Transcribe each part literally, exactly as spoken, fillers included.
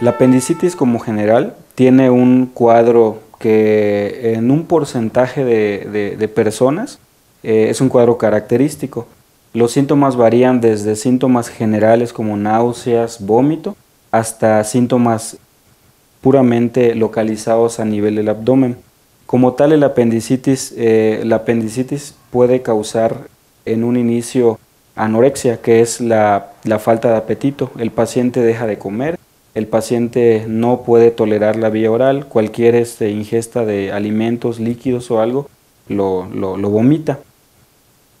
La apendicitis como general tiene un cuadro que en un porcentaje de, de, de personas eh, es un cuadro característico. Los síntomas varían desde síntomas generales como náuseas, vómito, hasta síntomas puramente localizados a nivel del abdomen. Como tal, el apendicitis, eh, la apendicitis puede causar en un inicio anorexia, que es la, la falta de apetito. El paciente deja de comer, el paciente no puede tolerar la vía oral, cualquier este, ingesta de alimentos, líquidos o algo, lo, lo, lo vomita.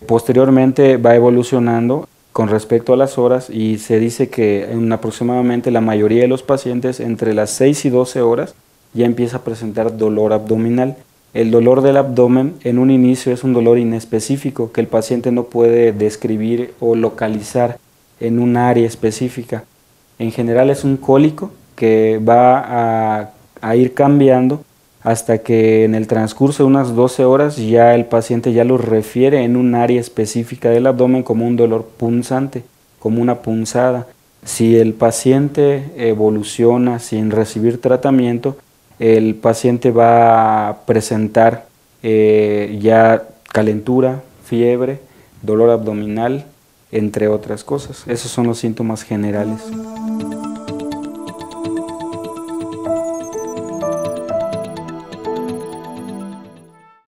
Posteriormente va evolucionando con respecto a las horas y se dice que en aproximadamente la mayoría de los pacientes entre las seis y doce horas ya empieza a presentar dolor abdominal. El dolor del abdomen en un inicio es un dolor inespecífico que el paciente no puede describir o localizar en un área específica. En general es un cólico que va a, a ir cambiando hasta que en el transcurso de unas doce horas ya el paciente ya lo refiere en un área específica del abdomen como un dolor punzante, como una punzada. Si el paciente evoluciona sin recibir tratamiento, el paciente va a presentar eh, ya calentura, fiebre, dolor abdominal, entre otras cosas. Esos son los síntomas generales.